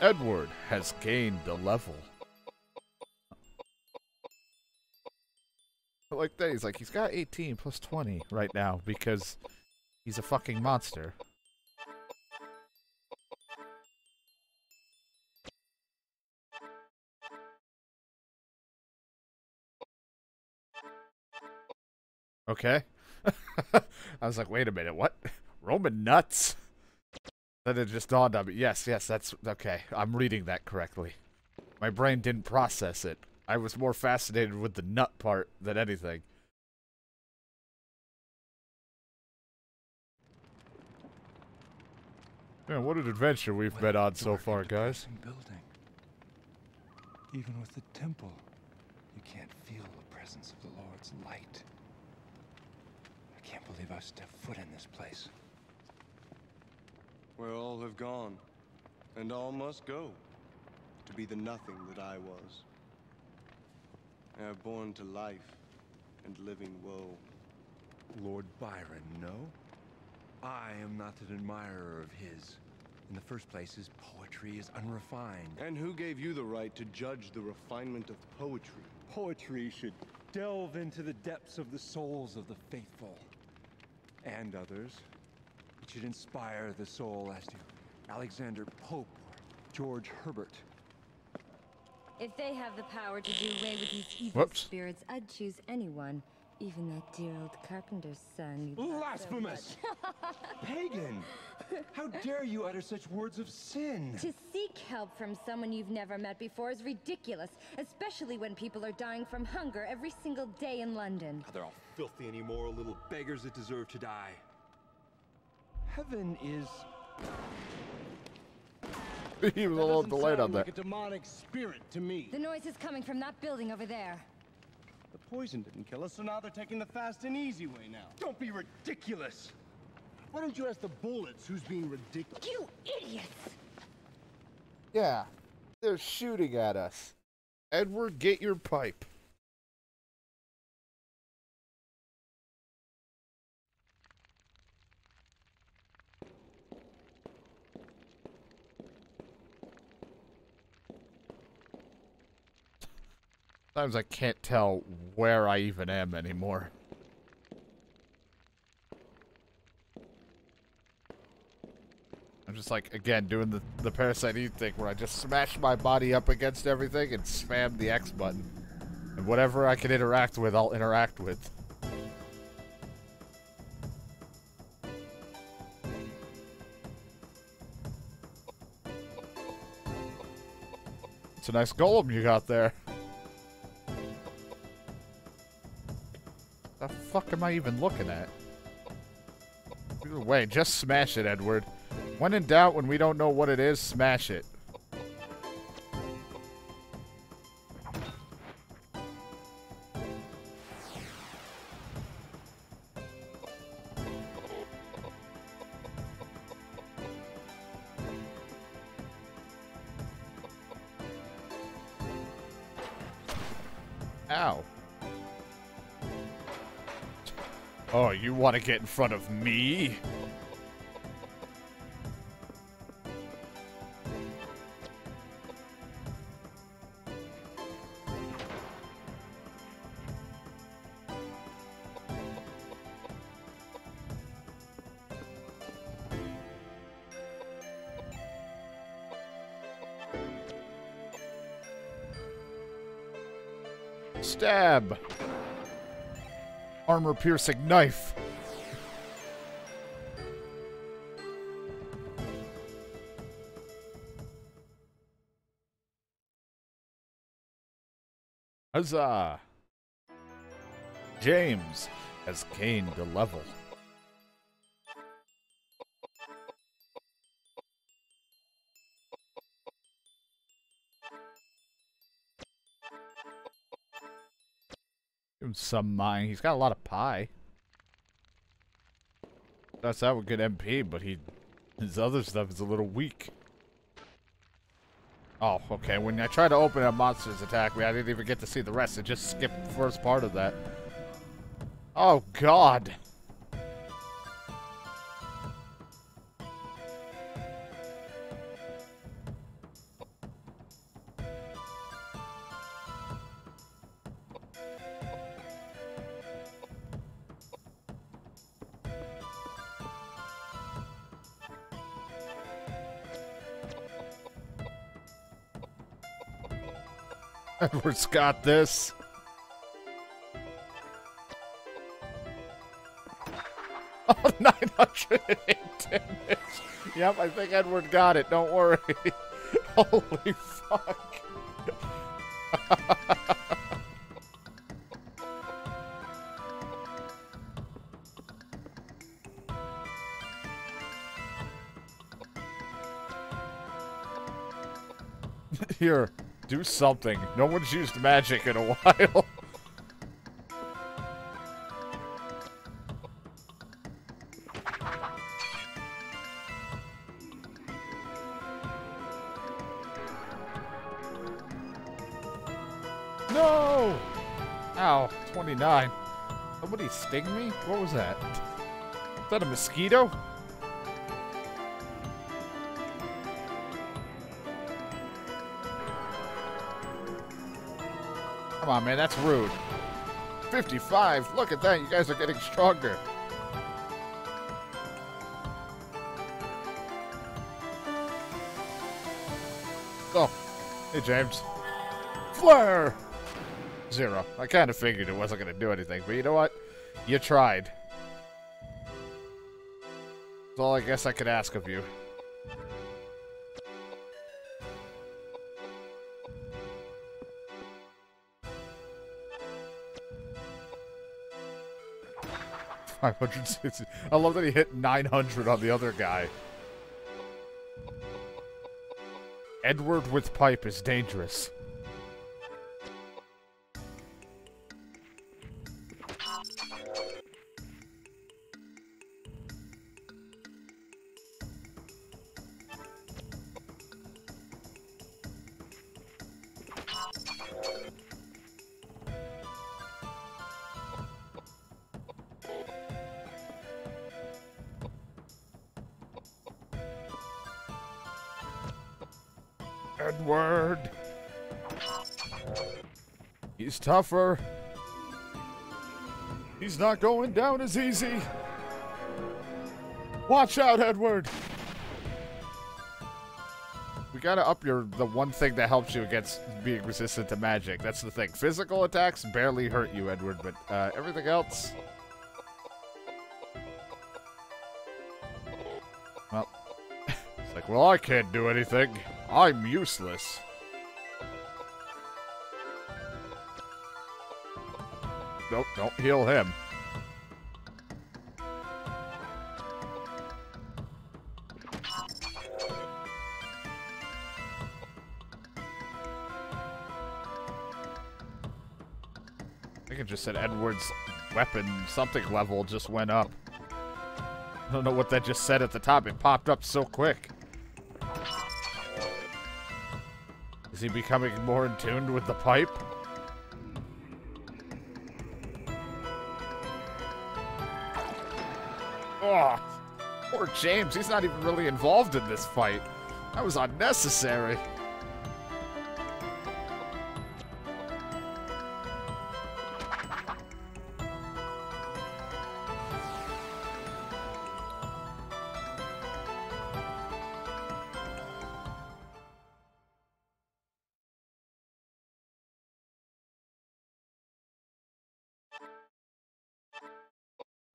Edward has gained a level. I like that, he's like, he's got 18 plus 20 right now because he's a fucking monster. Okay. I was like, wait a minute, what? Roman nuts? Then it just dawned on me. Yes, yes, that's... Okay, I'm reading that correctly. My brain didn't process it. I was more fascinated with the nut part than anything. Man, what an adventure we've been on so far, guys. Building. Even with the temple, you can't feel the presence of the Lord's light. I can't believe I stepped foot in this place. Where all have gone, and all must go, to be the nothing that I was. I am born to life, and living woe. Lord Byron, no? I am not an admirer of his. In the first place, his poetry is unrefined. And who gave you the right to judge the refinement of poetry? Poetry should delve into the depths of the souls of the faithful. And others. It should inspire the soul as to Alexander Pope or George Herbert. If they have the power to do away with these evil spirits, I'd choose anyone. Even that dear old carpenter's son. Blasphemous! Pagan! How dare you utter such words of sin? To seek help from someone you've never met before is ridiculous, especially when people are dying from hunger every single day in London. Oh, they're all filthy and immoral little beggars that deserve to die. Heaven is... He was a little delayed on that. That doesn't sound like a demonic spirit to me. The noise is coming from that building over there. The poison didn't kill us, so now they're taking the fast and easy way now. Don't be ridiculous. Why don't you ask the bullets who's being ridiculous? You idiots! Yeah, they're shooting at us. Edward, get your pipe. Sometimes I can't tell where I even am anymore. I'm just like, again, doing the Parasite Eve thing where I just smash my body up against everything and spam the X button. And whatever I can interact with, I'll interact with. It's a nice golem you got there. The fuck am I even looking at? Either way, just smash it, Edward. When in doubt, when we don't know what it is, smash it. Ow. Oh, you want to get in front of me? Stab! Armor-piercing knife. Huzzah! James has gained a level. Some mine. He's got a lot of pie. That's how a good MP, but his other stuff is a little weak. Oh, okay. When I tried to open a monster's attack, I didn't even get to see the rest. It just skipped the first part of that. Oh, God. Edward's got this. Oh, 908 damage. Yep, I think Edward got it. Don't worry. Holy fuck. Here, do something. No one's used magic in a while. No! Ow, 29. Somebody sting me? What was that? Is that a mosquito? Come on, man, that's rude. 55, look at that, you guys are getting stronger. Oh, hey, James. Flare! 0. I kind of figured it wasn't going to do anything, but you know what? You tried. That's all I guess I could ask of you. I love that he hit 900 on the other guy. Edward with pipe is dangerous. Edward! He's tougher. He's not going down as easy. Watch out, Edward! We gotta up the one thing that helps you against being resistant to magic. That's the thing. Physical attacks barely hurt you, Edward, but everything else... Well, it's like, well, I can't do anything. I'm useless. Nope, don't heal him. I think it just said Edward's weapon something level just went up. I don't know what that just said at the top. It popped up so quick. Is he becoming more in tune with the pipe? Oh, poor James. He's not even really involved in this fight. That was unnecessary.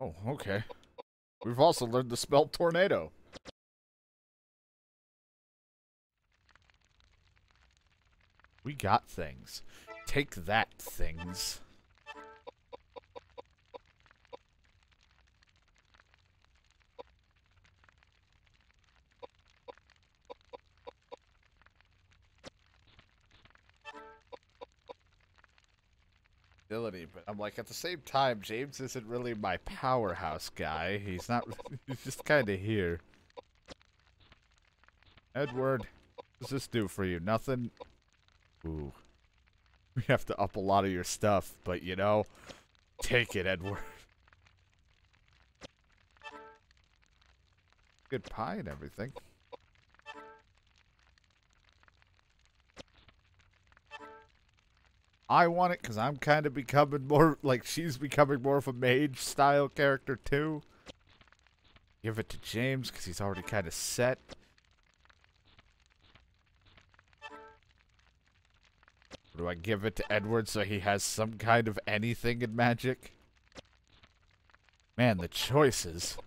Oh, okay. We've also learned the spell tornado. We got things. Take that, things. But I'm like, at the same time, James isn't really my powerhouse guy. He's not, he's just kind of here. Edward, what does this do for you? Nothing? Ooh. We have to up a lot of your stuff, but you know, take it, Edward. Good pie and everything. I want it because I'm kind of becoming more, like, she's becoming more of a mage-style character, too. Give it to James because he's already kind of set. Do I give it to Edward so he has some kind of anything in magic? Man, the choices.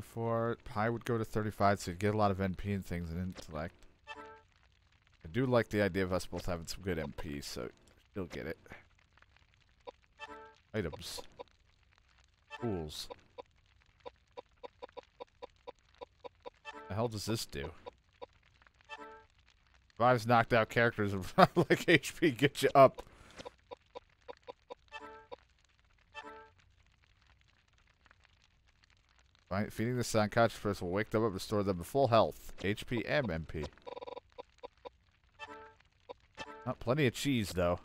For Pi would go to 35, so you'd get a lot of NP and things and intellect. I do like the idea of us both having some good MP, so you'll get it. Items. Tools. The hell does this do? Revives knocked out characters and like HP get you up. Right, feeding this unconscious person will wake them up and restore them to full health, HP and MP. Not plenty of cheese though.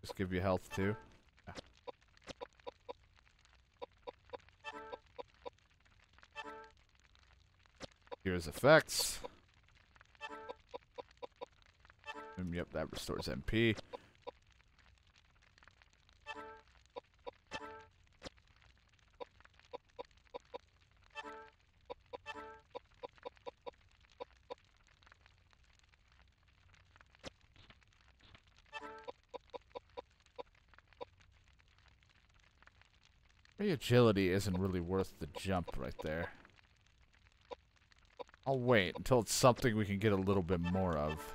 Just give you health too. Yeah. Here's effects. Yep, that restores MP. Agility isn't really worth the jump right there. I'll wait until it's something we can get a little bit more of.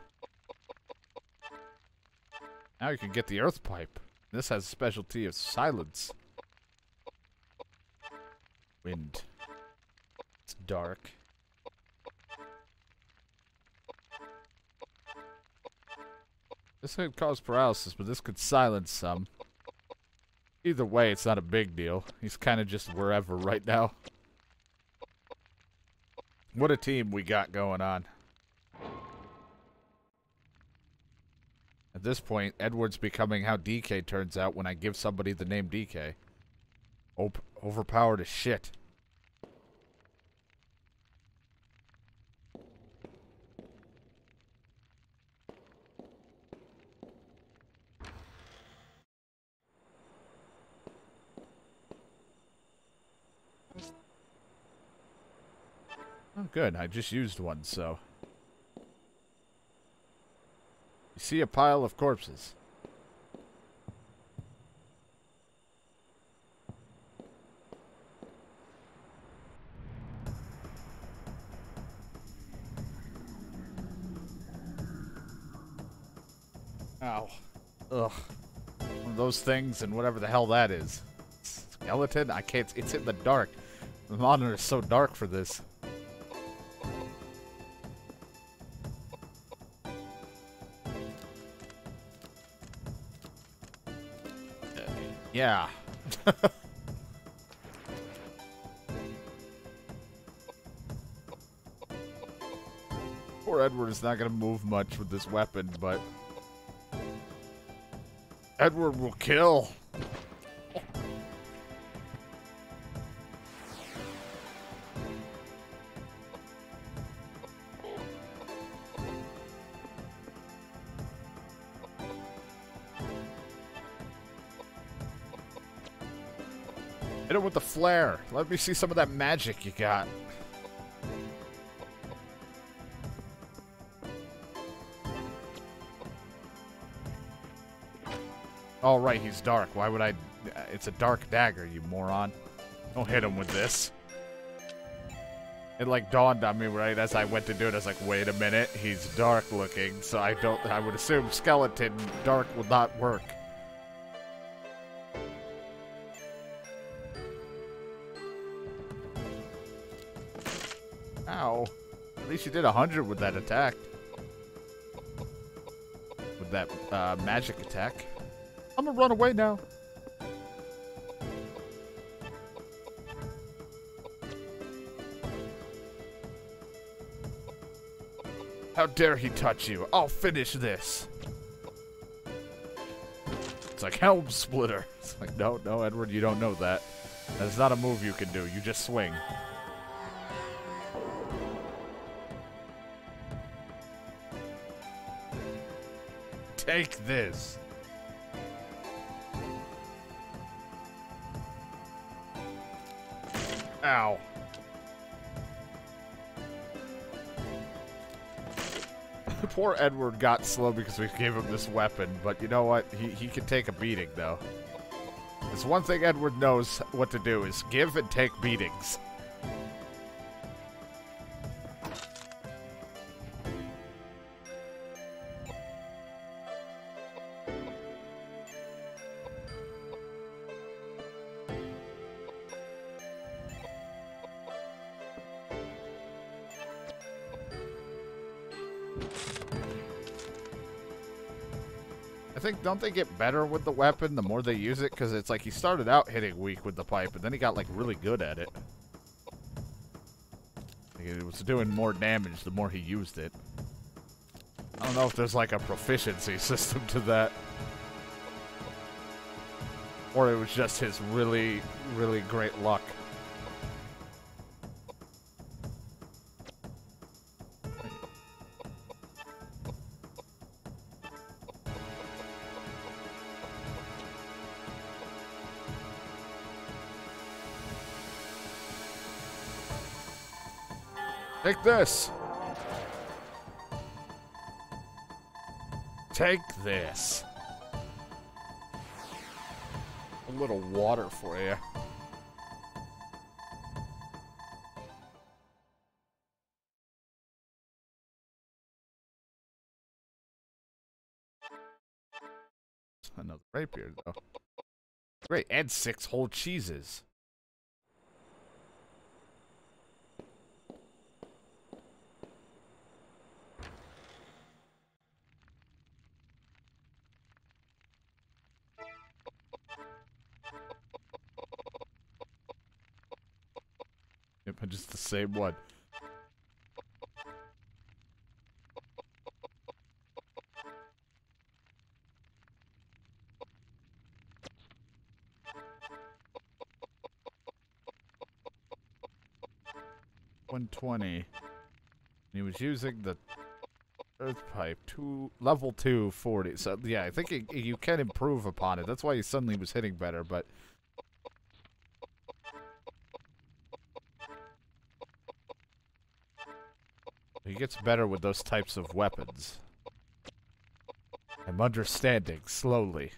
Now you can get the earth pipe. This has a specialty of silence. Wind. It's dark. This could cause paralysis, but this could silence some. Either way, it's not a big deal. He's kind of just wherever right now. What a team we got going on. At this point, Edward's becoming how DK turns out when I give somebody the name DK. Overpowered as shit. Good, I just used one, so. You see a pile of corpses. Ow. Ugh. One of those things and whatever the hell that is. Skeleton? I can't. It's in the dark. The monitor is so dark for this. Yeah. Poor Edward is not going to move much with this weapon, but Edward will kill. Hit him with the flare. Let me see some of that magic you got. Oh, right, he's dark. Why would I... It's a dark dagger, you moron. Don't hit him with this. It, like, dawned on me, right, as I went to do it. I was like, wait a minute. He's dark looking, so I don't... I would assume skeleton dark would not work. Ow. At least you did 100 with that attack. With that magic attack. I'm gonna run away now. How dare he touch you? I'll finish this. It's like Helm Splitter. It's like, no, Edward, you don't know that. That's not a move you can do. You just swing. Take this. Ow. Poor Edward got slow because we gave him this weapon, but you know what? He can take a beating, though. It's one thing Edward knows what to do, is give and take beatings. Don't they get better with the weapon the more they use it? Because it's like he started out hitting weak with the pipe, and then he got, like, really good at it. It was doing more damage the more he used it. I don't know if there's, like, a proficiency system to that. Or it was just his really, really great luck. Take this! Take this! A little water for you. Another rapier, though. Great, and 6 whole cheeses. Just the same one. $120. He was using the earth pipe. Level 2, 40. So yeah, I think you can improve upon it. That's why he suddenly was hitting better, but. He gets better with those types of weapons. I'm understanding, slowly.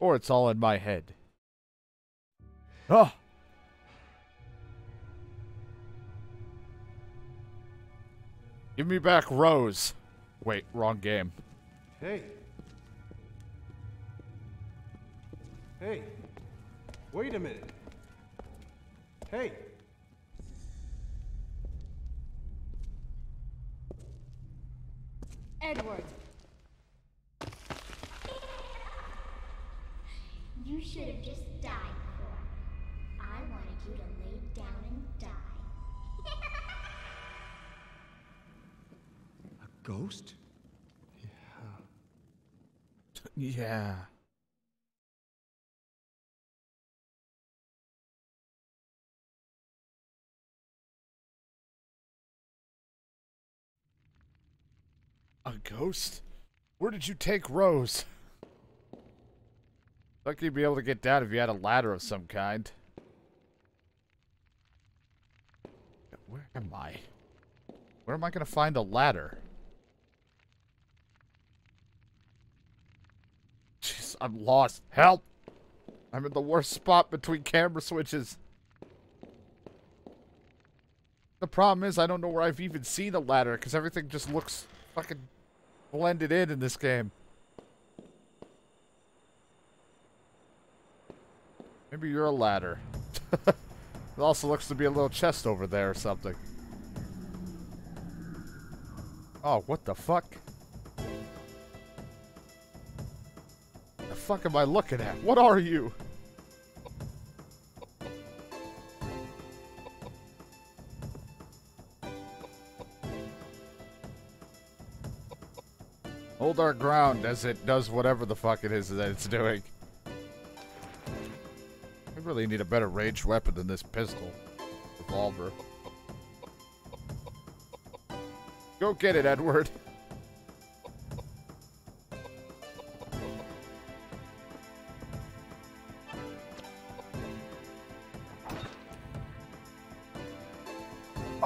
Or it's all in my head. Oh! Give me back Rose. Wait, wrong game. Hey. Hey. Wait a minute. Hey. Edward. You should have just died, Cora. I wanted you to lay down and die. A ghost? Yeah. Yeah. A ghost? Where did you take Rose? Lucky you'd be able to get down if you had a ladder of some kind. Where am I? Where am I gonna find a ladder? Jeez, I'm lost. Help! I'm in the worst spot between camera switches. The problem is I don't know where I've even seen a ladder because everything just looks fucking blended in this game. Maybe you're a ladder. It also looks to be a little chest over there or something. Oh, what the fuck? What the fuck am I looking at? What are you? Hold our ground as it does whatever the fuck it is that it's doing. I really need a better ranged weapon than this pistol. Revolver. Go get it, Edward.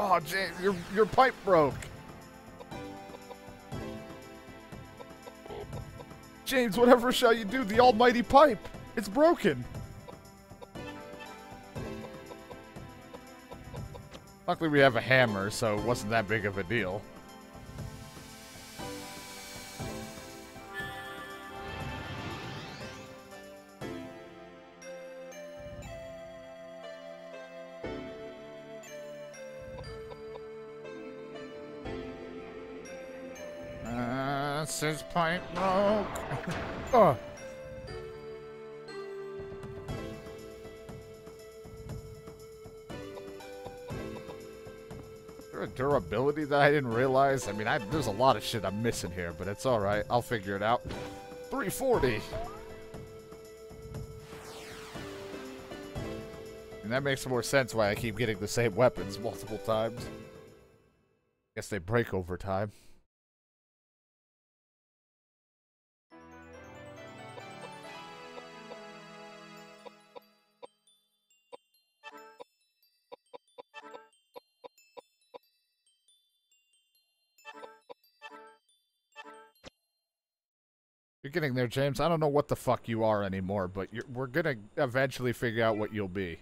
Oh, James, your pipe broke. James, whatever shall you do? The almighty pipe. It's broken. Luckily we have a hammer, so it wasn't that big of a deal. This pipe broke. Oh. Is there a durability that I didn't realize? I mean, there's a lot of shit I'm missing here, but it's alright. I'll figure it out. 340! And that makes more sense why I keep getting the same weapons multiple times. Guess they break over time. You're getting there, James. I don't know what the fuck you are anymore, but we're gonna eventually figure out what you'll be.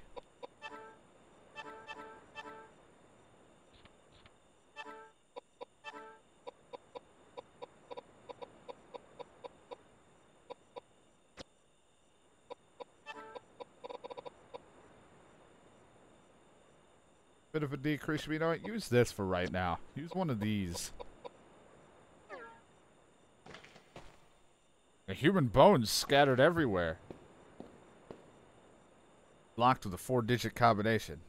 Bit of a decrease. We don't use this for right now. Use one of these. Human bones scattered everywhere. Locked with a 4-digit combination.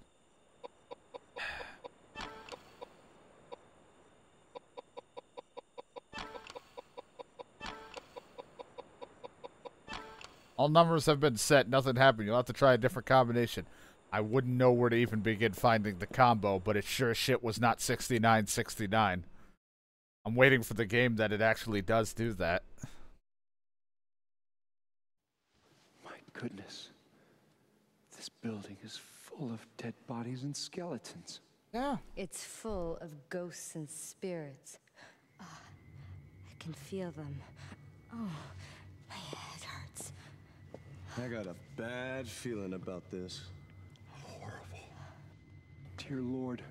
All numbers have been set. Nothing happened. You'll have to try a different combination. I wouldn't know where to even begin finding the combo, but it sure as shit was not 6969. I'm waiting for the game that it actually does do that. Goodness, this building is full of dead bodies and skeletons. Yeah. It's full of ghosts and spirits. Oh, I can feel them. Oh, my head hurts. I got a bad feeling about this. Horrible. Dear Lord,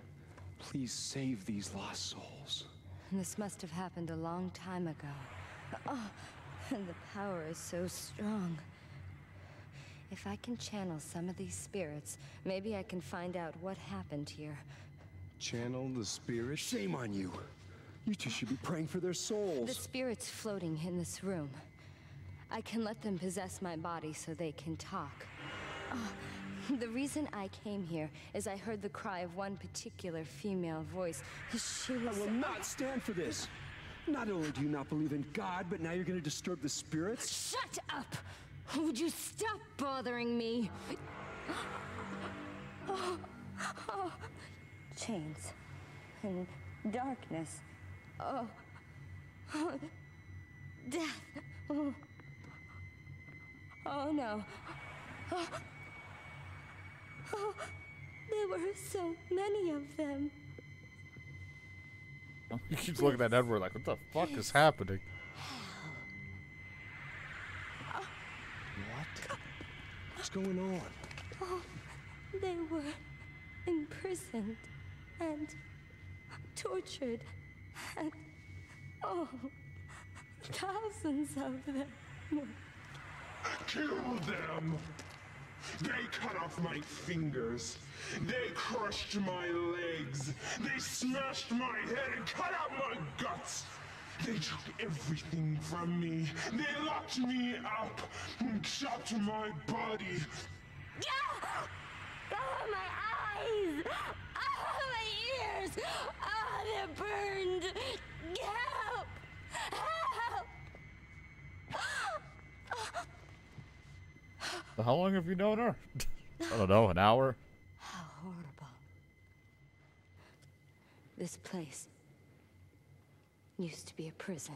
please save these lost souls. This must have happened a long time ago. Oh, and the power is so strong. If I can channel some of these spirits, maybe I can find out what happened here. Channel the spirits? Shame on you! You two should be praying for their souls! The spirits floating in this room. I can let them possess my body so they can talk. Oh, the reason I came here is I heard the cry of one particular female voice. She was... I will not stand for this! Not only do you not believe in God, but now you're going to disturb the spirits? Shut up! Would you stop bothering me? Oh. Chains and darkness. Oh. Death. Oh no. Oh. There were so many of them. He keeps looking at Edward like, what the fuck is happening? What's going on? Oh, they were imprisoned and tortured, and oh, thousands of them. Kill them! They cut off my fingers. They crushed my legs. They smashed my head and cut out my guts. They took everything from me. They locked me up and chopped my body. Oh, my eyes! Oh, my ears! Oh, they're burned! Help! Help! So how long have you known her? I don't know, an hour? How horrible. This place used to be a prison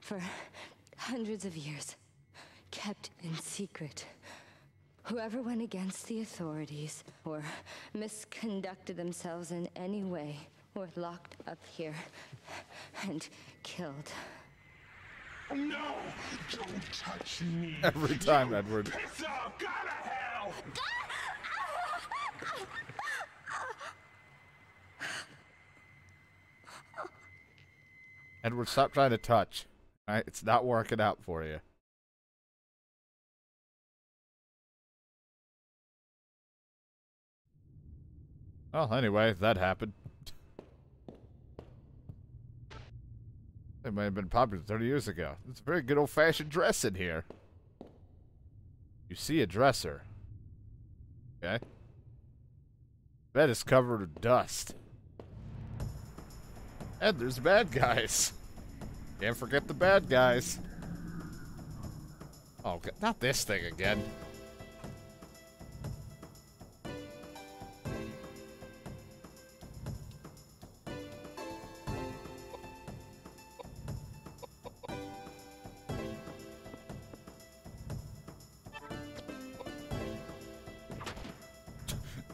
for hundreds of years, kept in secret. Whoever went against the authorities or misconducted themselves in any way were locked up here and killed. No! Don't touch me! Every time, you Edward. Piss off! Go to hell! Edward, stop trying to touch. All right? It's not working out for you. Well, anyway, that happened. It may have been popular 30 years ago. It's a very good old-fashioned dress in here. You see a dresser. Okay. Bed is covered with dust. And there's bad guys. Can't forget the bad guys. Oh, God. Not this thing again.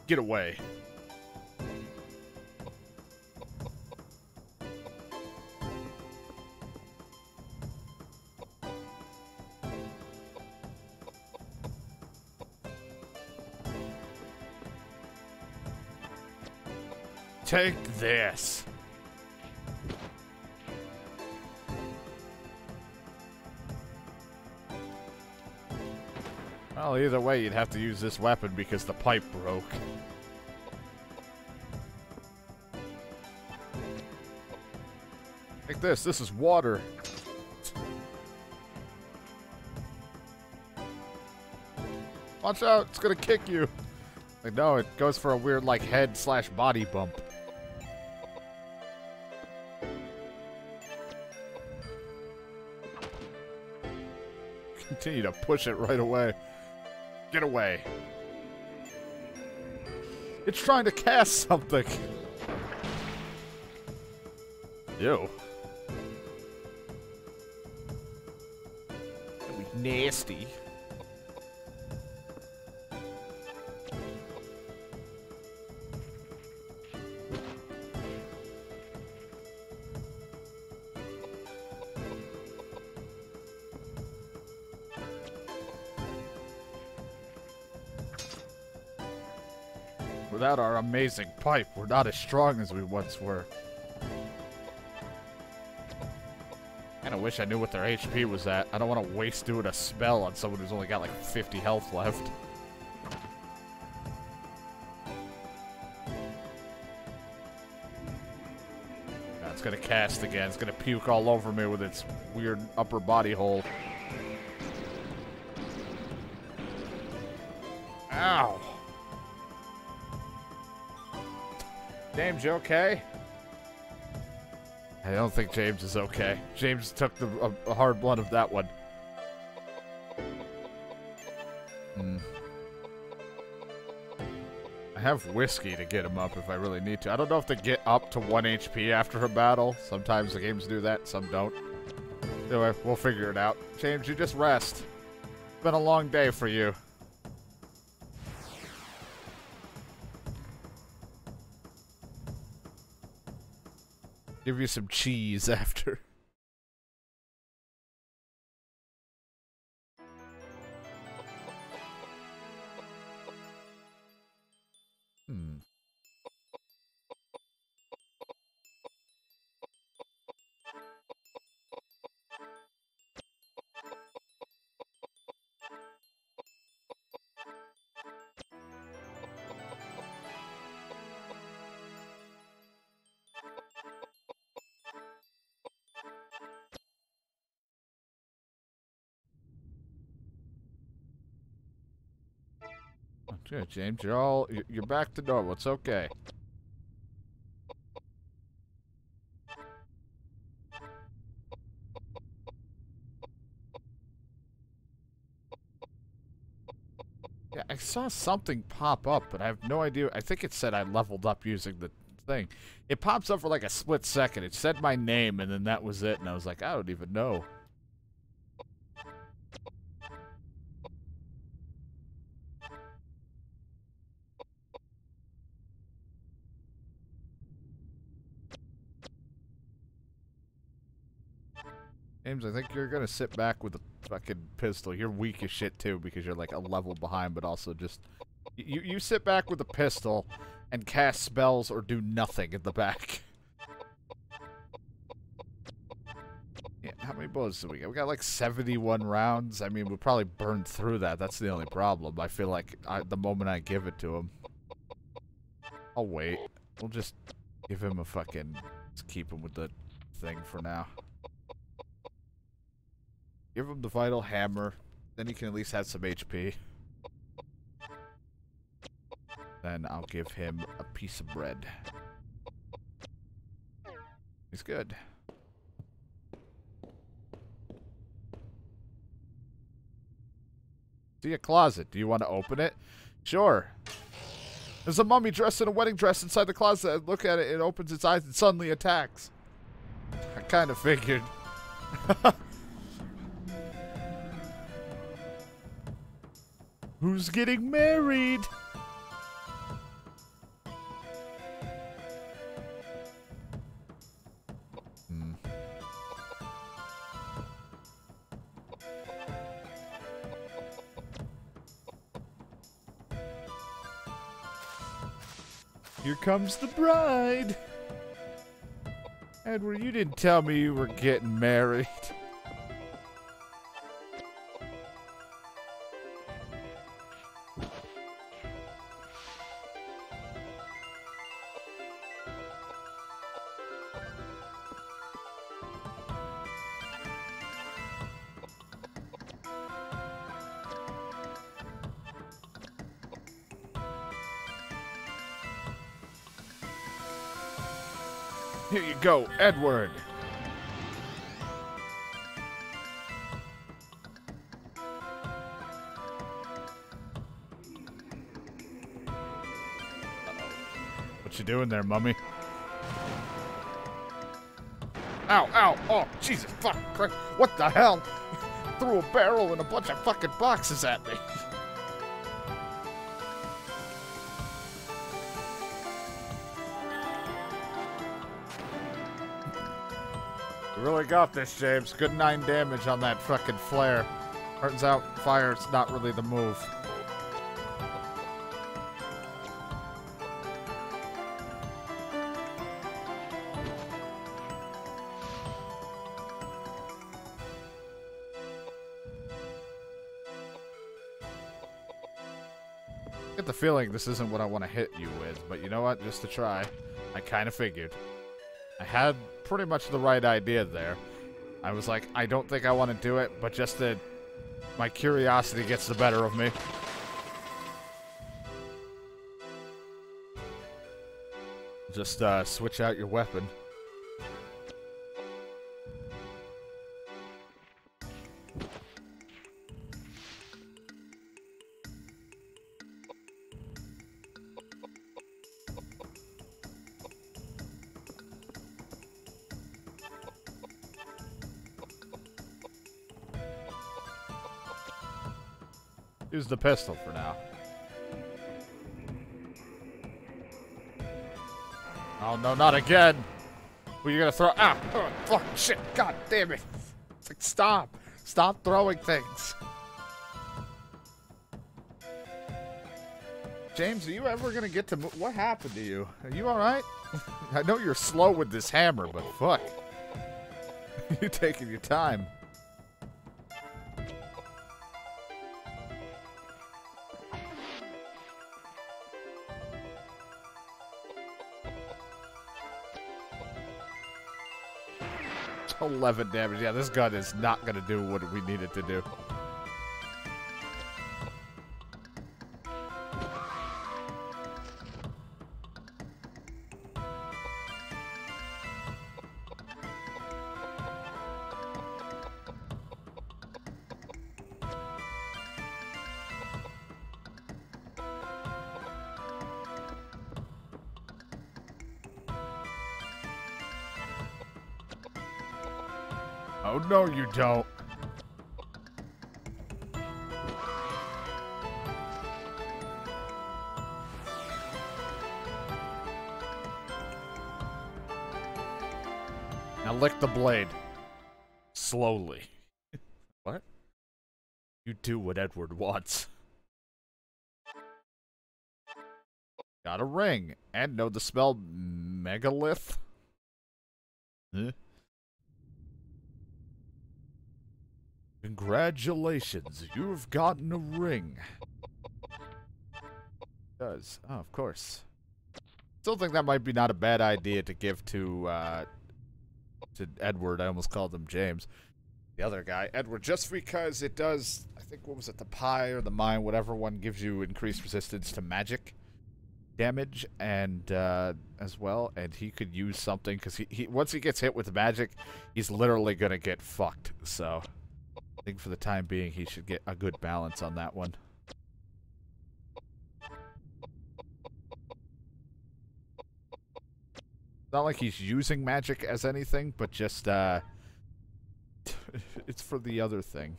Get away. Take this. Well, either way, you'd have to use this weapon because the pipe broke. Like this. This is water. Watch out. It's going to kick you. Like, no, it goes for a weird, like, head/body bump. Continue to push it right away. Get away. It's trying to cast something. Ew. That'd be nasty. Without our amazing pipe, we're not as strong as we once were. Kinda wish I knew what their HP was at. I don't want to waste doing a spell on someone who's only got like 50 health left. God, it's gonna cast again. It's gonna puke all over me with its weird upper body hole. Ow! James, you okay? I don't think James is okay. James took the a hard blunt of that one. Mm. I have whiskey to get him up if I really need to. I don't know if they get up to 1 HP after a battle. Sometimes the games do that, some don't. Anyway, we'll figure it out. James, you just rest. It's been a long day for you. Give you some cheese after. Hmm. Good, James. You're back to normal. It's okay. Yeah, I saw something pop up, but I have no idea. I think it said I leveled up using the thing. It pops up for like a split second. It said my name, and then that was it. And I was like, I don't even know. Ames, I think you're gonna sit back with the fucking pistol. You're weak as shit too because you're like a level behind, but also just you sit back with the pistol and cast spells or do nothing in the back. Yeah, how many bullets do we get? We got like 71 rounds. I mean, we'll probably burn through that. That's the only problem. I feel like the moment I give it to him. I'll wait. We'll just give him a fucking... Let's keep him with the thing for now. Give him the vital hammer. Then he can at least have some HP. Then I'll give him a piece of bread. He's good. See a closet. Do you want to open it? Sure. There's a mummy dressed in a wedding dress inside the closet. I look at it. It opens its eyes and suddenly attacks. I kind of figured. Who's getting married? Here comes the bride! Edward, you didn't tell me you were getting married. Here you go, Edward. What you doing there, mummy? Ow, ow, oh, Jesus, fuck, Christ. What the hell? Threw a barrel and a bunch of fucking boxes at me. Really got this, James. Good 9 damage on that fucking flare. Turns out fire's not really the move. I get the feeling this isn't what I want to hit you with, but you know what? Just to try, I kind of figured. I had pretty much the right idea there. I was like, I don't think I want to do it, but just that my curiosity gets the better of me. Just switch out your weapon. Use the pistol for now. Oh no, not again! Well, you're gonna throw. Ah! Oh, fuck! Shit! God damn it! It's like, stop! Stop throwing things! James, are you ever gonna get to? What happened to you? Are you all right? I know you're slow with this hammer, but fuck! You're taking your time. $11 damage. Yeah, this gun is not going to do what we need it to do. Oh, no, you don't. Now lick the blade. slowly. What? You do what Edward wants. Got a ring. And know the spell megalith? Huh? Congratulations, you've gotten a ring. Does. Oh, of course. Still think that might be not a bad idea to give to Edward. I almost called him James. The other guy, Edward, just because it does, I think, what was it, the pie or the mine, whatever one gives you increased resistance to magic damage and as well, and he could use something because he once he gets hit with magic, he's literally gonna get fucked. So I think for the time being, he should get a good balance on that one. It's not like he's using magic as anything, but just, it's for the other thing.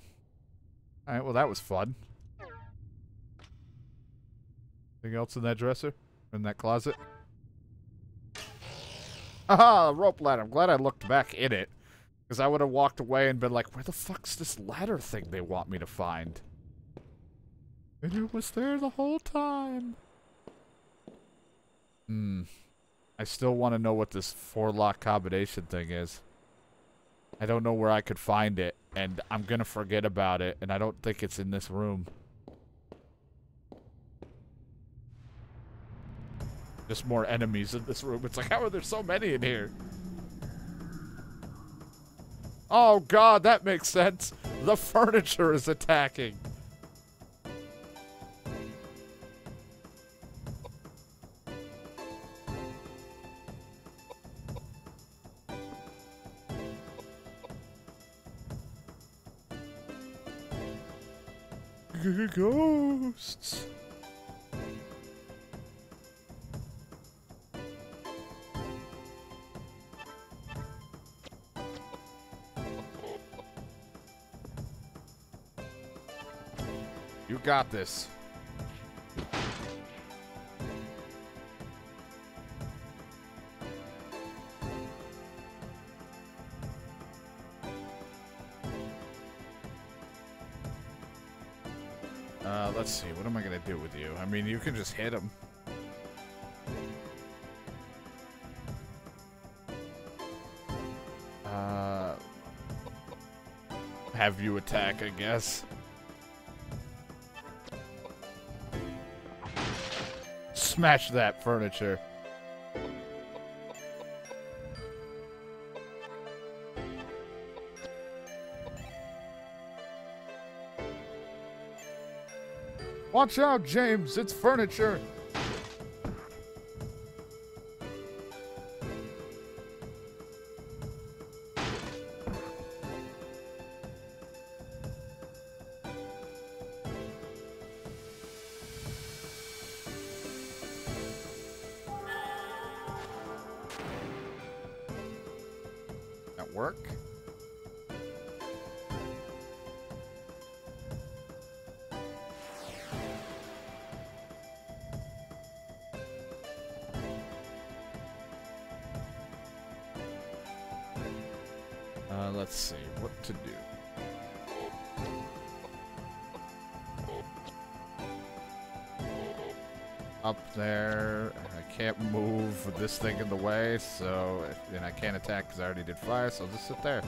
Alright, well that was fun. Anything else in that dresser? In that closet? Aha! A rope ladder. I'm glad I looked back in it. Because I would have walked away and been like, where the fuck's this ladder thing they want me to find? And it was there the whole time. Hmm. I still want to know what this four-lock combination thing is. I don't know where I could find it, and I'm going to forget about it, and I don't think it's in this room. Just more enemies in this room. It's like, how are there so many in here? Oh, God, that makes sense. The furniture is attacking. Ghosts. You got this. Let's see, what am I going to do with you? I mean, you can just hit him. Have you attack, I guess. Smash that furniture. Watch out, James! It's furniture! At work? Let's see what to do. Up there, I can't move with this thing in the way, so and I can't attack because I already did fire, so I'll just sit there.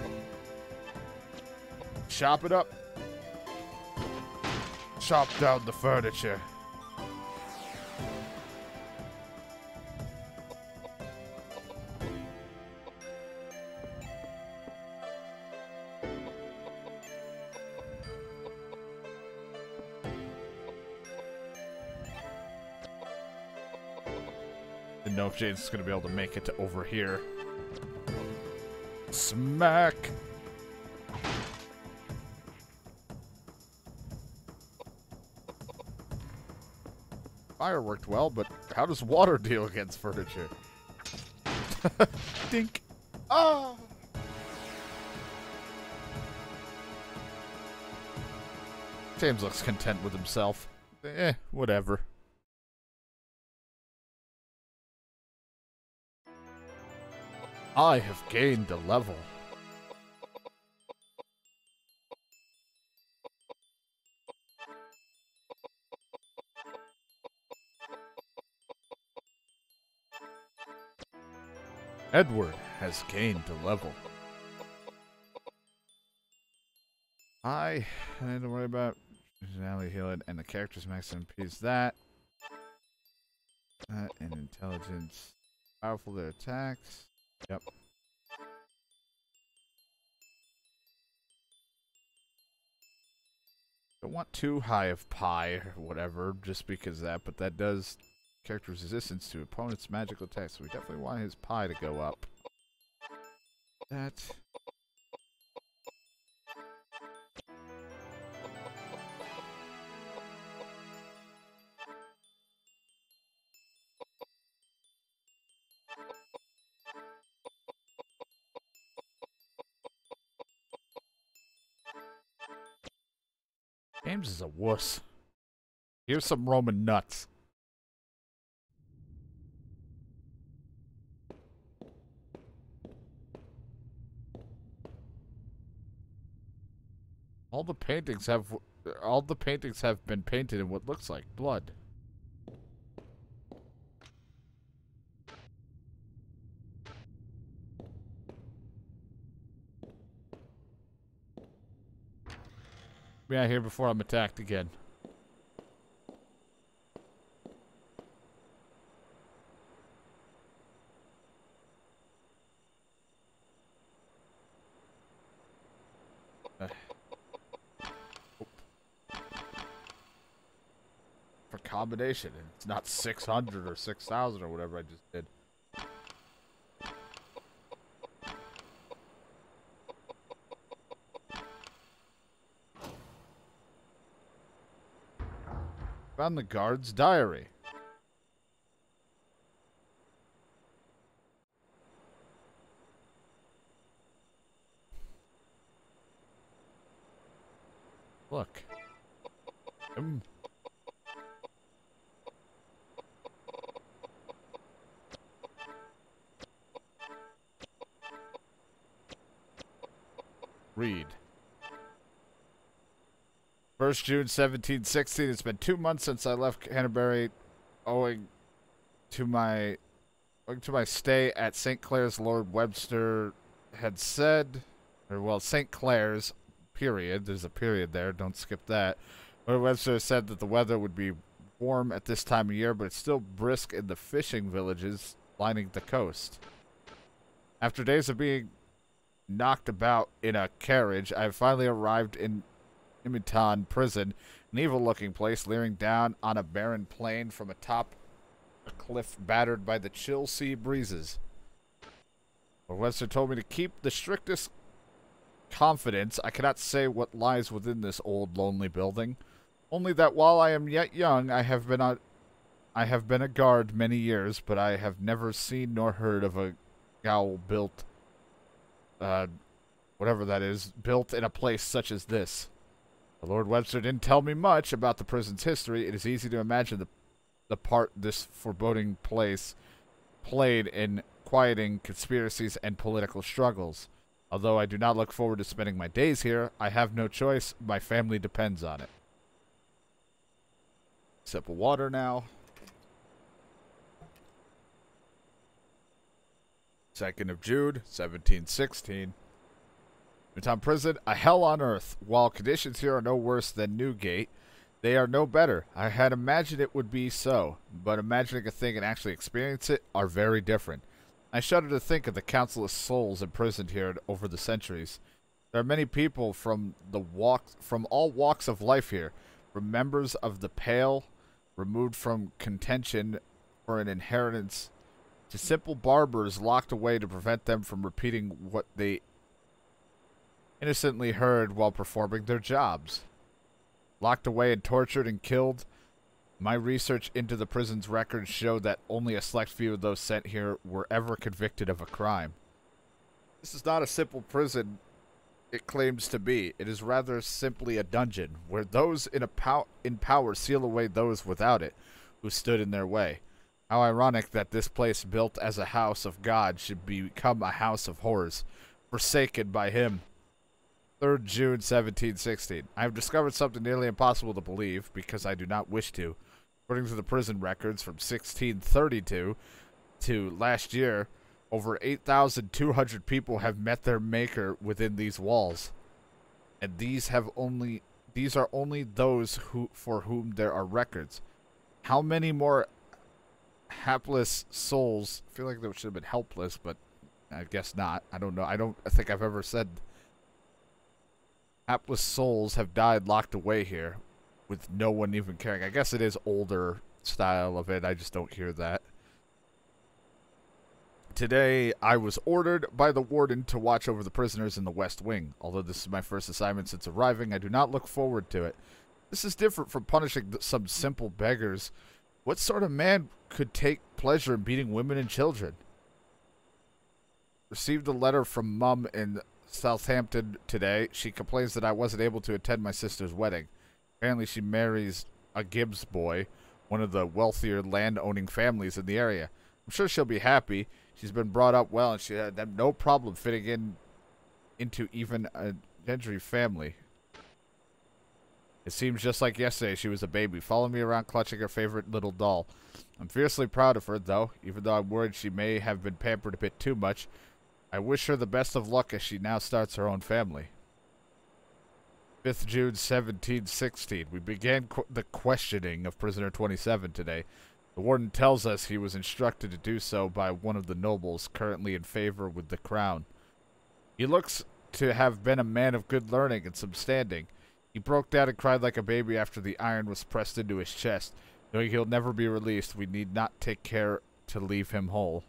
Chop it up. Chop down the furniture. Know if James is going to be able to make it to over here. Smack! Fire worked well, but how does water deal against furniture? Dink! Oh! James looks content with himself. Eh, whatever. I have gained a level. Edward has gained a level. I had to worry about personality healing and the character's max MP is that. And intelligence. Powerful their attacks. Yep. Don't want too high of pi or whatever, just because of that, but that does character's resistance to opponent's magical attacks, so we definitely want his pi to go up. That. James is a wuss. Here's some Roman nuts. All the paintings have been painted in what looks like blood. Be out here before I'm attacked again. For combination, it's not 600 or 6,000 or whatever I just did. Found the guard's diary. Look. Read. 1st June 1716, it's been 2 months since I left Canterbury owing to my stay at St. Clair's. Lord Webster had said, or well, St. Clair's, period, there's a period there, don't skip that. Lord Webster said that the weather would be warm at this time of year, but it's still brisk in the fishing villages lining the coast. After days of being knocked about in a carriage, I have finally arrived in Imitan prison, an evil-looking place leering down on a barren plain from atop a cliff battered by the chill sea breezes. But Webster told me to keep the strictest confidence. I cannot say what lies within this old, lonely building, only that while I am yet young, I have been a guard many years, but I have never seen nor heard of a gaol built, whatever that is, built in a place such as this. Lord Webster didn't tell me much about the prison's history. It is easy to imagine the part this foreboding place played in quieting conspiracies and political struggles. Although I do not look forward to spending my days here, I have no choice. My family depends on it. Sip of water now. June 2nd, 1716. Imitan prison, a hell on earth. While conditions here are no worse than Newgate, they are no better. I had imagined it would be so, but imagining a thing and actually experience it are very different. I shudder to think of the countless souls imprisoned here over the centuries. There are many people from all walks of life here, from members of the pale, removed from contention for an inheritance, to simple barbers locked away to prevent them from repeating what they innocently heard while performing their jobs. Locked away and tortured and killed, my research into the prison's records showed that only a select few of those sent here were ever convicted of a crime. This is not a simple prison it claims to be. It is rather simply a dungeon, where those in power seal away those without it, who stood in their way. How ironic that this place built as a house of God should become a house of horrors, forsaken by him. 3rd June 1716. I have discovered something nearly impossible to believe, because I do not wish to. According to the prison records from 1632 to last year, Over 8,200 people have met their maker within these walls, and these are only those for whom there are records. How many more hapless souls? I feel like they should have been helpless, but I guess not. I don't know. I think I've ever said hapless souls have died locked away here, with no one even caring. I guess it is older style of it. I just don't hear that. Today, I was ordered by the warden to watch over the prisoners in the West Wing. Although this is my first assignment since arriving, I do not look forward to it. This is different from punishing some simple beggars. What sort of man could take pleasure in beating women and children? Received a letter from Mum in Southampton today. She complains that I wasn't able to attend my sister's wedding. Apparently, she marries a Gibbs boy, one of the wealthier land-owning families in the area. I'm sure she'll be happy. She's been brought up well, and she had no problem fitting into even a gentry family. It seems just like yesterday she was a baby, following me around clutching her favorite little doll. I'm fiercely proud of her, though, even though I'm worried she may have been pampered a bit too much. I wish her the best of luck as she now starts her own family. 5th June 1716. We began the questioning of Prisoner 27 today. The warden tells us he was instructed to do so by one of the nobles currently in favor with the crown. He looks to have been a man of good learning and some standing. He broke down and cried like a baby after the iron was pressed into his chest. Knowing he'll never be released, we need not take care to leave him whole.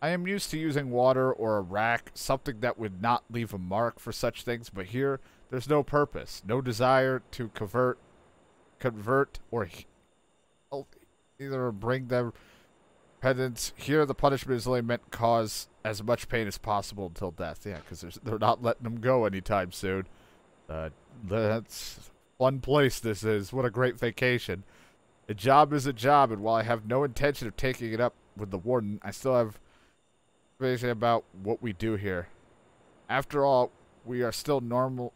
I am used to using water or a rack, something that would not leave a mark for such things, but here there's no purpose, no desire to convert or either bring them penance. Here the punishment is only meant to cause as much pain as possible until death. Yeah, because they're not letting them go anytime soon. That's one place this is. What a great vacation. A job is a job, and while I have no intention of taking it up with the warden, I still have information about what we do here. After all, we are still normally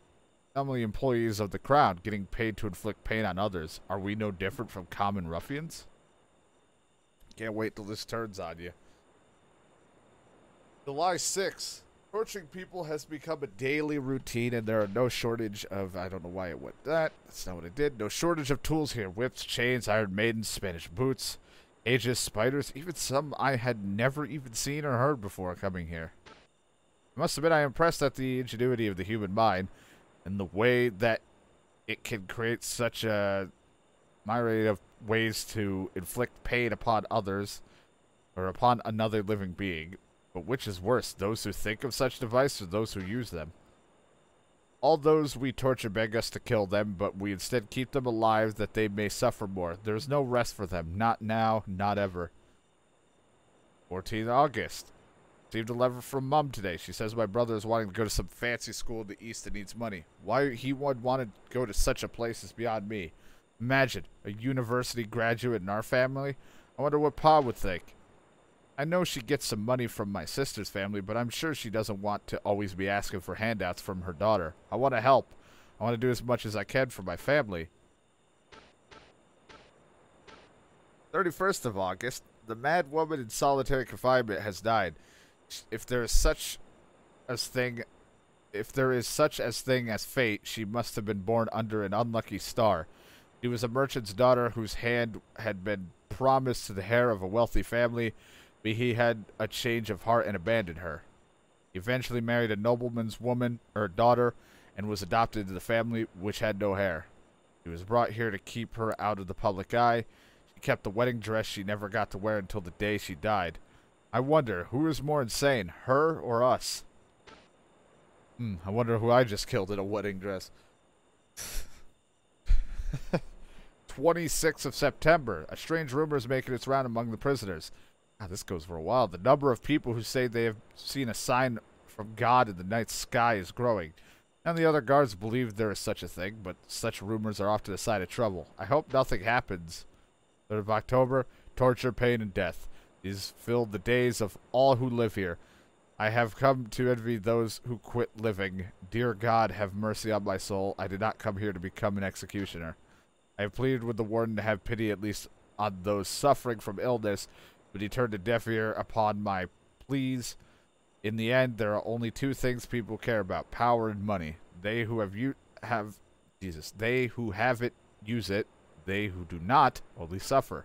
employees of the crown, getting paid to inflict pain on others. Are we no different from common ruffians? Can't wait till this turns on you. July 6th. Torturing people has become a daily routine, and there are no shortage of... I don't know why it went that. That's not what it did. No shortage of tools here. Whips, chains, iron maidens, Spanish boots, cages, spiders. Even some I had never even seen or heard before coming here. I must admit I am impressed at the ingenuity of the human mind and the way that it can create such a myriad of ways to inflict pain upon others or upon another living being. But which is worse, those who think of such devices or those who use them? All those we torture beg us to kill them, but we instead keep them alive that they may suffer more. There is no rest for them, not now, not ever. 14th August. Received a letter from Mum today. She says my brother is wanting to go to some fancy school in the East and needs money. Why he would want to go to such a place is beyond me. Imagine, a university graduate in our family. I wonder what Pa would think. I know she gets some money from my sister's family, but I'm sure she doesn't want to always be asking for handouts from her daughter. I want to help. I want to do as much as I can for my family. 31st of August. The mad woman in solitary confinement has died. If there is such a thing as fate, she must have been born under an unlucky star. She was a merchant's daughter whose hand had been promised to the heir of a wealthy family, but he had a change of heart and abandoned her. He eventually married a nobleman's woman, or daughter, and was adopted into the family, which had no heir. He was brought here to keep her out of the public eye. She kept the wedding dress she never got to wear until the day she died. I wonder, who is more insane, her or us? I wonder who I just killed in a wedding dress. 26th of September. A strange rumor is making its round among the prisoners. God, this goes for a while. The number of people who say they have seen a sign from God in the night sky is growing. None of the other guards believe there is such a thing, but such rumors are often a sign of trouble. I hope nothing happens. 3rd of October. Torture, pain, and death. These fill the days of all who live here. I have come to envy those who quit living. Dear God, have mercy on my soul. I did not come here to become an executioner. I have pleaded with the warden to have pity at least on those suffering from illness, but he turned a deaf ear upon my please. In the end, there are only two things people care about: power and money. They who have they who have it use it. They who do not only suffer.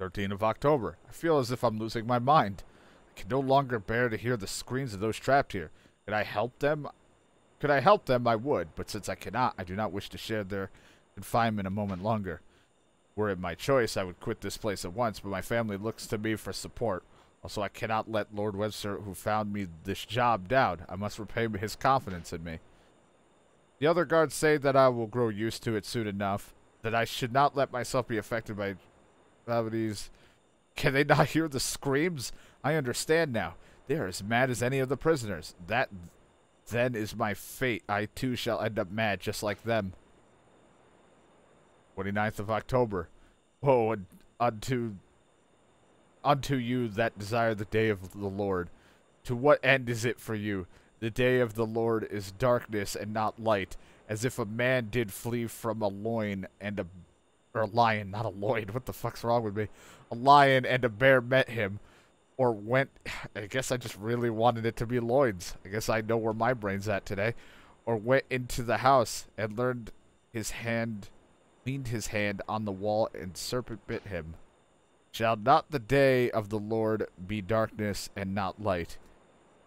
13th of October. I feel as if I'm losing my mind. I can no longer bear to hear the screams of those trapped here. Could I help them? Could I help them? I would, but since I cannot, I do not wish to share their confinement a moment longer. Were it my choice, I would quit this place at once, but my family looks to me for support. Also, I cannot let Lord Webster, who found me this job, down. I must repay his confidence in me. The other guards say that I will grow used to it soon enough, that I should not let myself be affected by gravities. Can they not hear the screams? I understand now. They are as mad as any of the prisoners. That, then, is my fate. I, too, shall end up mad, just like them. 29th of October. Woe unto you that desire the day of the Lord. To what end is it for you? The day of the Lord is darkness and not light, as if a man did flee from a loin and a... Or a lion, not a loin. What the fuck's wrong with me? A lion and a bear met him, or went... I guess I just really wanted it to be loins. I guess I know where my brain's at today. Or went into the house and learned his hand... leaned his hand on the wall and serpent bit him. Shall not the day of the Lord be darkness and not light,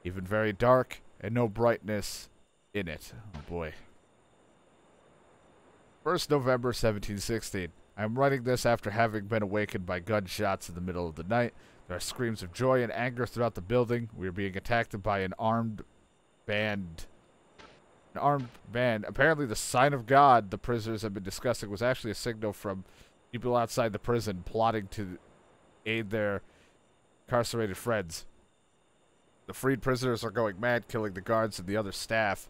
even very dark and no brightness in it? Oh boy. 1st November 1716. I am writing this after having been awakened by gunshots in the middle of the night. There are screams of joy and anger throughout the building. We are being attacked by an armed band. Apparently the sign of God the prisoners have been discussing was actually a signal from people outside the prison plotting to aid their incarcerated friends. The freed prisoners are going mad, killing the guards and the other staff.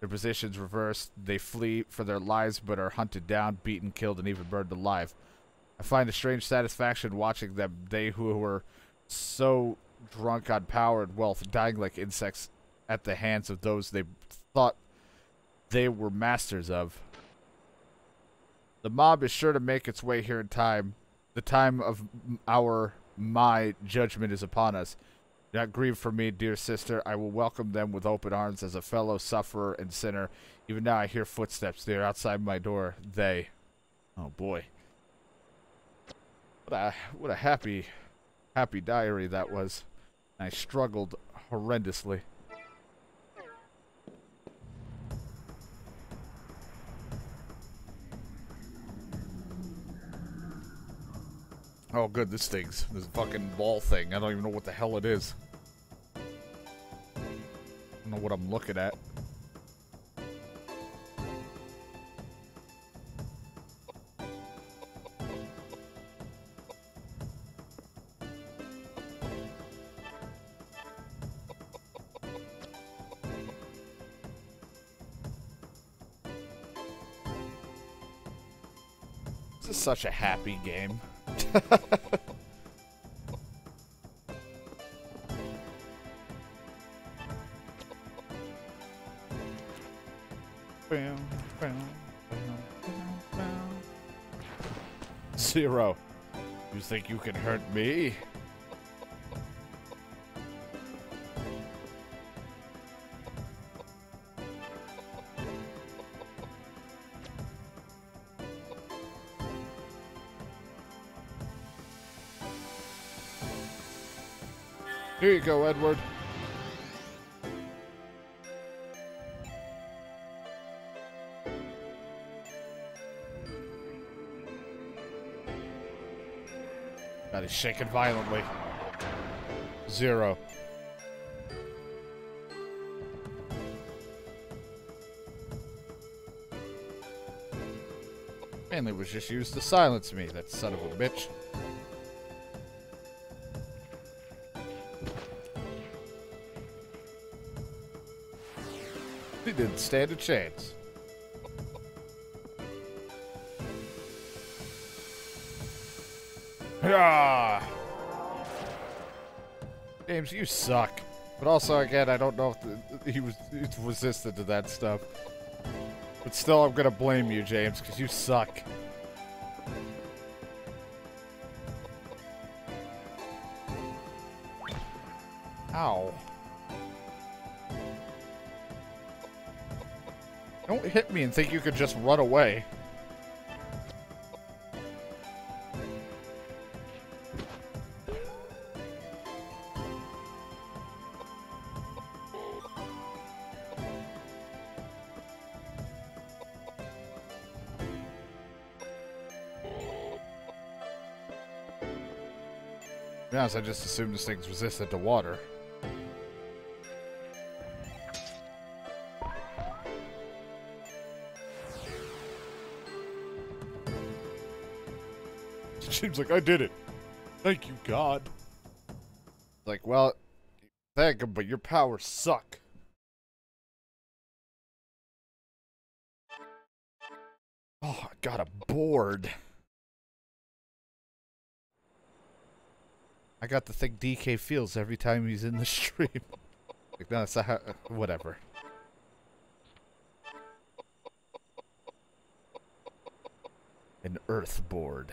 Their positions reversed. They flee for their lives but are hunted down, beaten, killed, and even burned alive. I find a strange satisfaction watching them, they who were so drunk on power and wealth, dying like insects at the hands of those they thought they were masters of. The mob is sure to make its way here in time. The time of my judgment is upon us. Do not grieve for me, dear sister. I will welcome them with open arms as a fellow sufferer and sinner. Even now I hear footsteps. They are outside my door. They... Oh, boy. What a happy, happy diary that was. I struggled horrendously. Oh, good, this fucking ball thing. I don't even know what the hell it is. I don't know what I'm looking at. This is such a happy game. Zero. You think you can hurt me? Here you go, Edward. God, he's shaking violently. Zero. Mainly was just used to silence me, that son of a bitch. Didn't stand a chance. Yeah. James, you suck. But also, again, I don't know if he was resistant to that stuff. But still, I'm gonna blame you, James, because you suck. Ow. Don't hit me and think you could just run away. I just assumed this thing's resistant to water. Seems like I did it. Thank you, God. Like, well, thank him, but your powers suck. Oh, I got a board. I got the thing DK feels every time he's in the stream. Like, no, it's not, whatever. An earth board.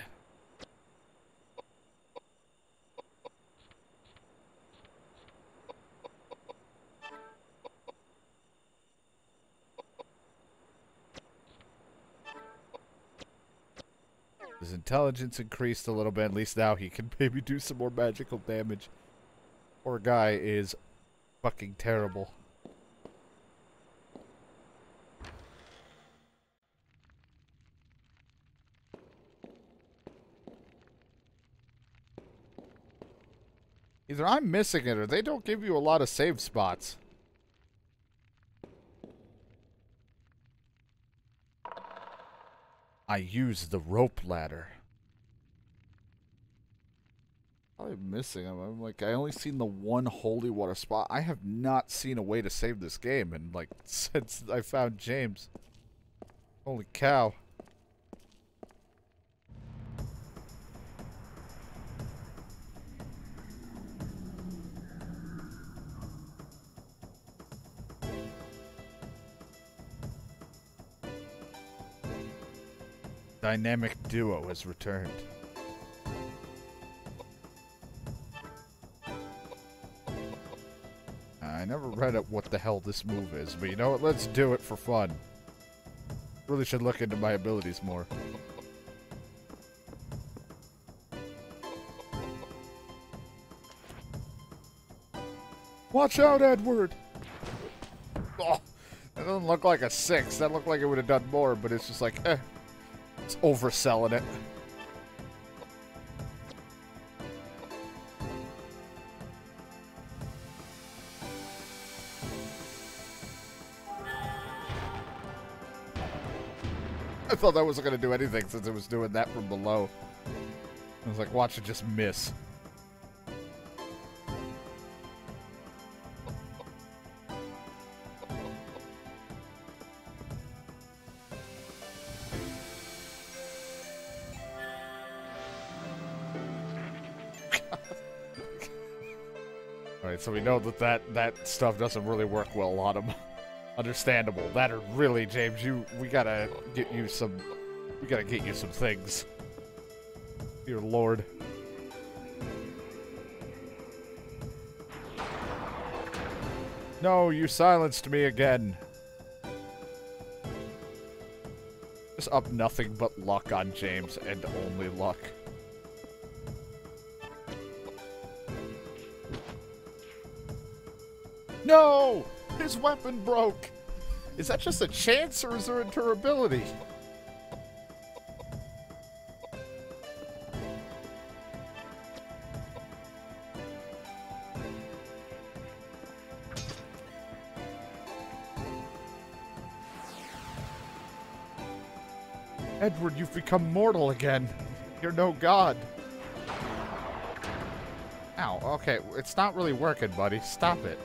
His intelligence increased a little bit. At least now he can maybe do some more magical damage. Poor guy is fucking terrible. Either I'm missing it or they don't give you a lot of save spots. I use the rope ladder. Probably missing him. I'm like, I only seen the one holy water spot. I have not seen a way to save this game, and like since I found James. Holy cow! Dynamic duo has returned. I never read up what the hell this move is, but you know what? Let's do it for fun. Really should look into my abilities more. Watch out, Edward! Oh, that doesn't look like a 6. That looked like it would have done more, but it's just like, eh. It's overselling it. I thought that wasn't going to do anything since it was doing that from below. I was like, watch it just miss. So we know that that stuff doesn't really work well on him. Understandable. That or really, James, we gotta get you some things. Dear Lord. No, you silenced me again. Just up nothing but luck on James and only luck. No! His weapon broke! Is that just a chance or is there a durability? Edward, you've become mortal again. You're no god. Ow, okay, it's not really working, buddy. Stop it.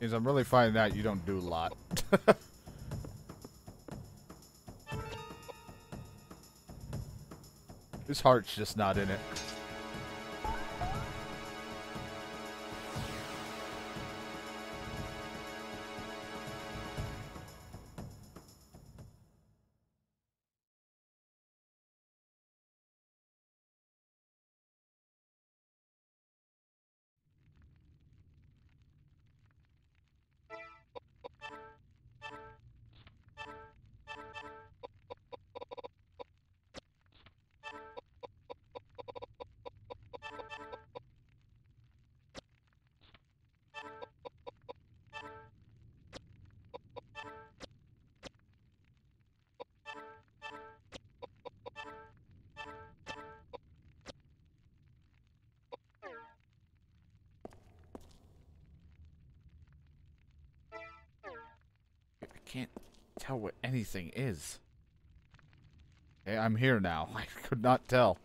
Is I'm really finding out you don't do a lot. His heart's just not in it. What anything is. Okay, I'm here now. I could not tell.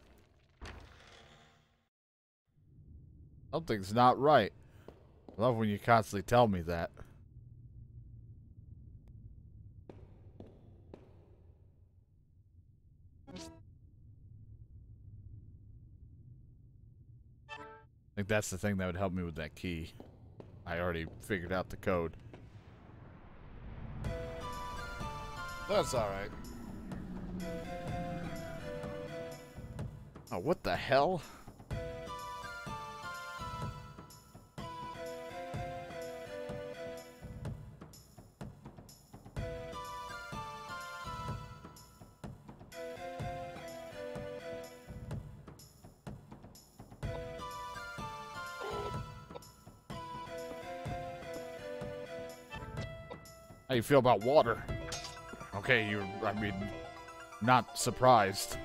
Something's not right. I love when you constantly tell me that. I think that's the thing that would help me with that key. I already figured out the code. That's alright. Oh, what the hell? How you feel about water? Okay, I mean, not surprised.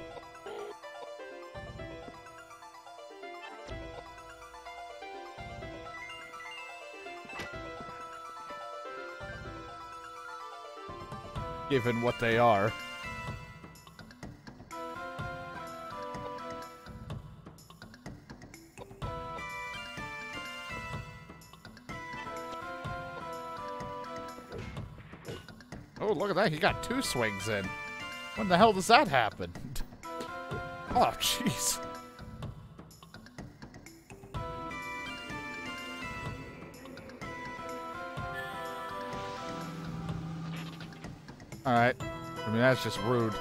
Given what they are. Oh, look at that. He got 2 swings in. When the hell does that happen? Oh, jeez. All right. I mean, that's just rude.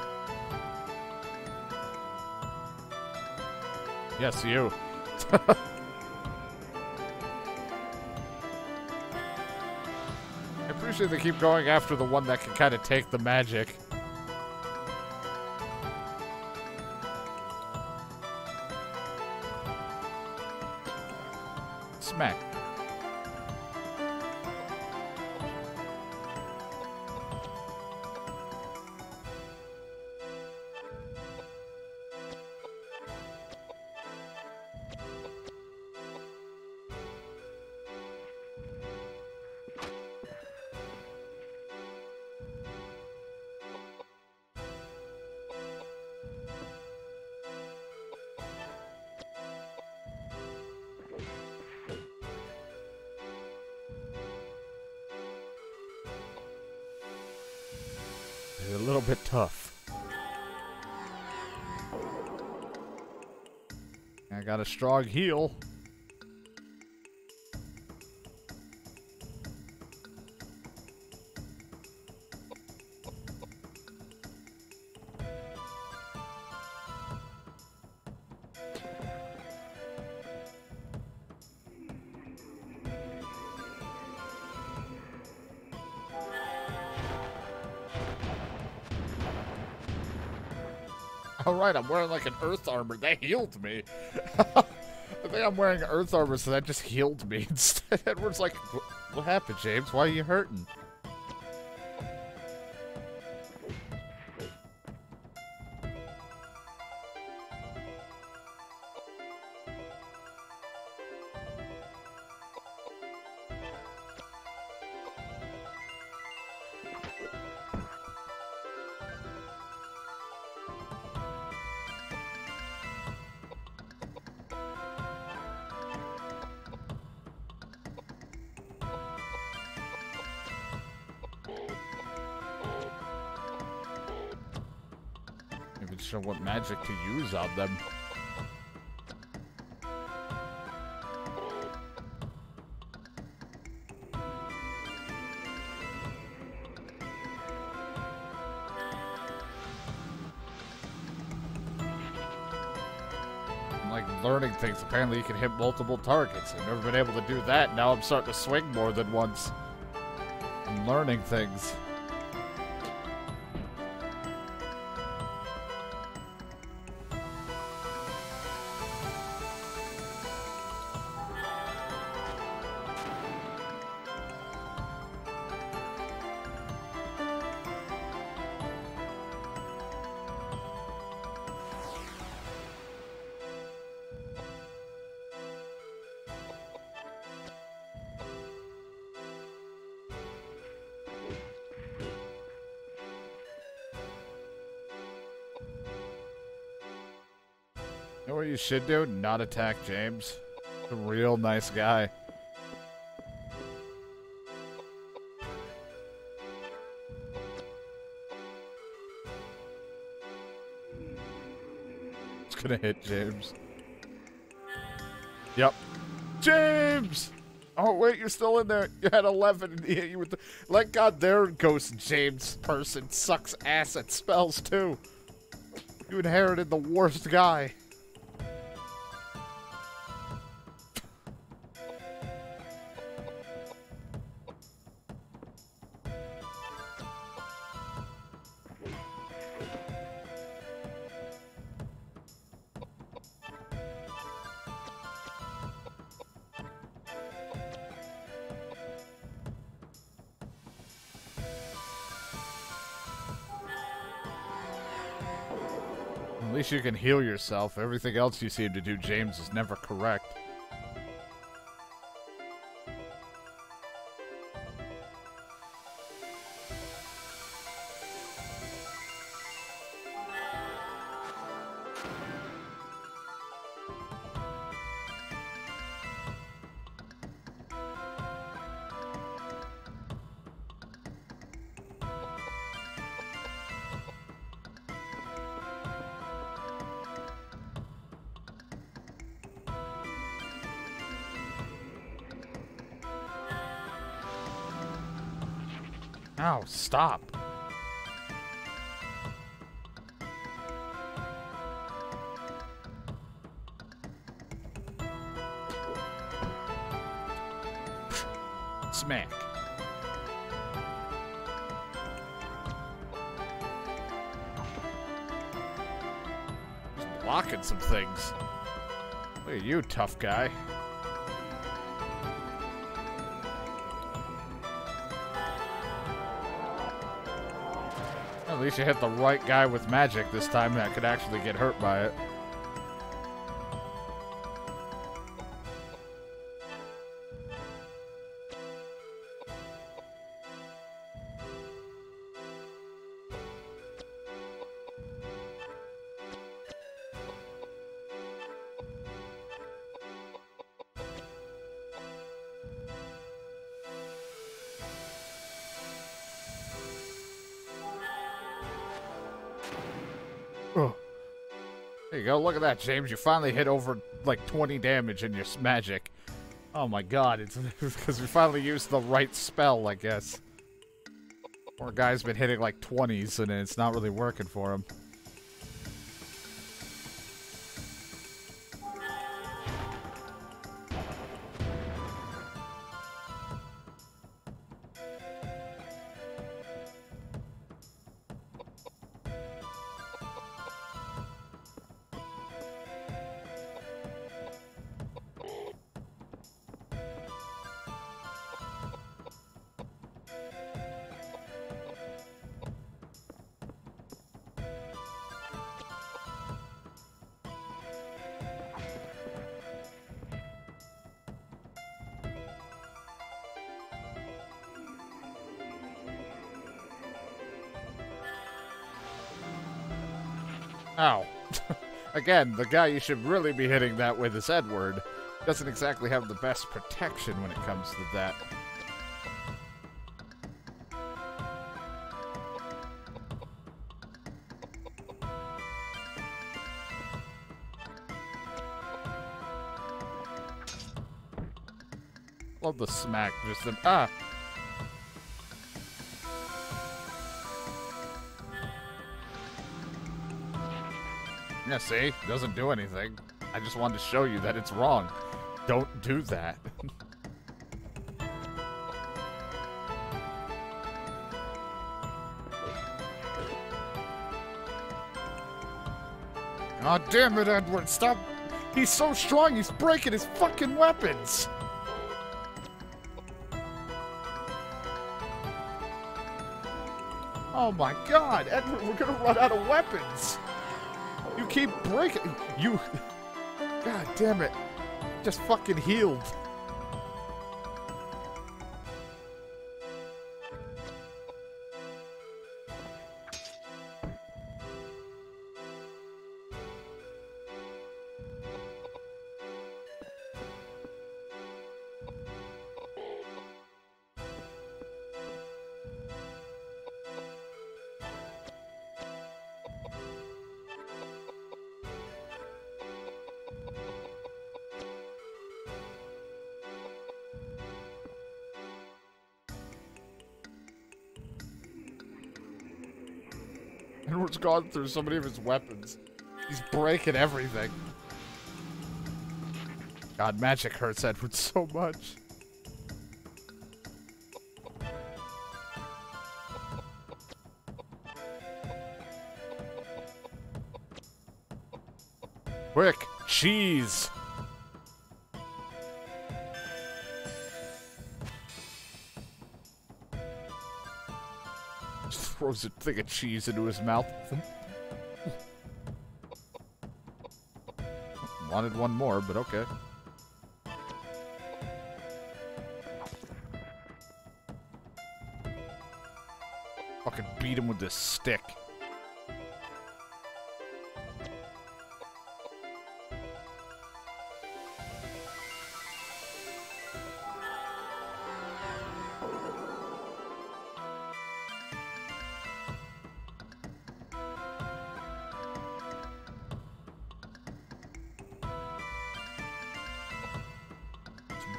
Yes, you. They keep going after the one that can kind of take the magic. Smack. A little bit tough. I got a strong heel. Alright, I'm wearing like an earth armor. That healed me. I think I'm wearing earth armor, so that just healed me instead. Edward's like, what happened, James? Why are you hurting? Just show what magic to use on them. Learning things. Apparently you can hit multiple targets. I've never been able to do that. Now I'm starting to swing more than once. I'm learning things. You know what you should do? Not attack James. He's a real nice guy. It's gonna hit James. Yep. James! Oh, wait, you're still in there. You had 11 and he hit you with the... Like, God, there goes James' person. Sucks ass at spells, too. You inherited the worst guy. At least you can heal yourself. Everything else you seem to do, James, is never correct. Ow, stop. Smack. Just blocking some things. Look at you, tough guy. At least you hit the right guy with magic this time that could actually get hurt by it. There you go. Look at that, James. You finally hit over, like, 20 damage in your magic. Oh, my God. It's because we finally used the right spell, I guess. Poor guy's been hitting, like, 20s, and it's not really working for him. Ow. Again, the guy you should really be hitting that with is Edward. Doesn't exactly have the best protection when it comes to that. all the smack, just the, ah! Yeah, see? Doesn't do anything. I just wanted to show you that it's wrong. Don't do that. Aw, oh, damn it, Edward. Stop. He's so strong, he's breaking his fucking weapons. Oh, my God. Edward, we're going to run out of weapons. You keep breaking. You... God damn it. Just fucking healed. Edward's gone through so many of his weapons. He's breaking everything. God, magic hurts Edward so much. Quick, cheese! Throws a thing of cheese into his mouth. Wanted one more, but okay. Fucking beat him with this stick.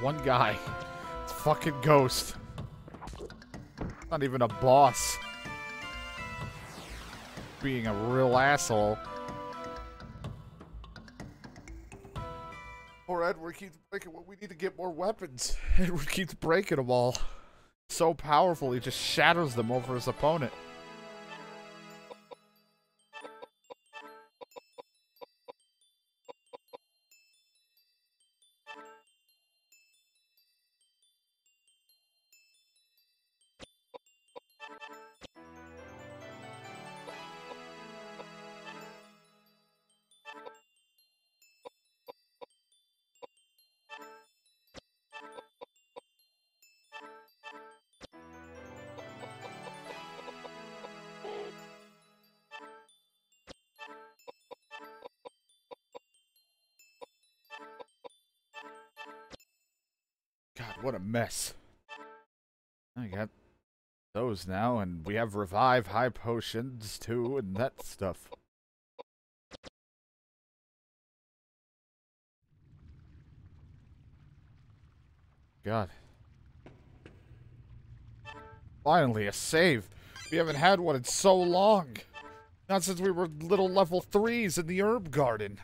One guy. It's a fucking ghost. Not even a boss. Being a real asshole. Poor Edward keeps breaking. Well, we need to get more weapons. Edward keeps breaking them all. So powerful, he just shatters them over his opponent. What a mess. I got those now, and we have revive high potions too, and that stuff. God. Finally, a save. We haven't had one in so long. Not since we were little level 3s in the herb garden.